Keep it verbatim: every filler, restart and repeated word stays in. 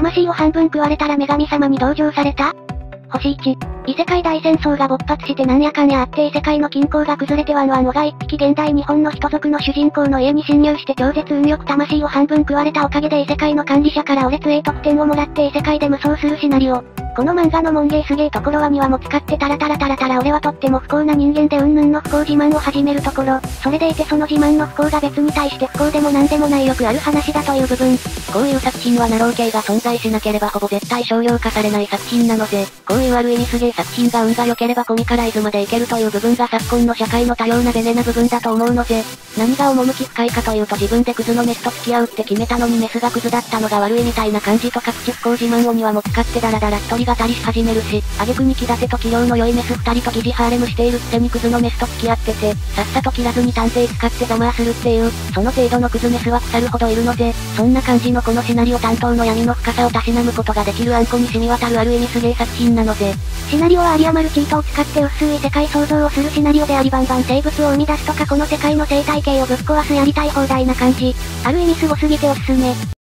魂を半分食われたら女神様に同情された？星いち、異世界大戦争が勃発してなんやかんやあって異世界の均衡が崩れてワンワンオが一匹現代日本の人族の主人公の家に侵入して超絶運よく魂を半分食われたおかげで異世界の管理者からオレツ A 得点をもらって異世界で無双するシナリオ。この漫画の門芸すげえところはにわも使ってタラタラタラタラ俺はとっても不幸な人間でうんぬんの不幸自慢を始めるところ、それでいてその自慢の不幸が別に対して不幸でもなんでもないよくある話だという部分。こういう作品はナロー系が存在しなければほぼ絶対商用化されない作品なので、こういうある意味すげえ作品が運が良ければコミカライズまでいけるという部分が昨今の社会の多様なベネな部分だと思うので、何が趣深いかというと自分でクズのメスと付き合うって決めたのにメスがクズだったのが悪いみたいな感じとか口不幸自慢をにわも使ってダラダラ一人語りし始めるし、挙句に気立てと器量の良いメスふたりと疑似ハーレムしているくせにクズのメスと付き合ってて、さっさと切らずに探偵使ってざまあするっていう、その程度のクズメスは腐るほどいるので、そんな感じのこのシナリオ担当の闇の深さをたしなむことができるあんこに染み渡るある意味すげえ作品なので、シナリオは有り余るチートを使って薄い世界創造をするシナリオでありバンバン生物を生み出すとかこの世界の生態系をぶっ壊すやりたい放題な感じ、ある意味すごすぎておすすめ。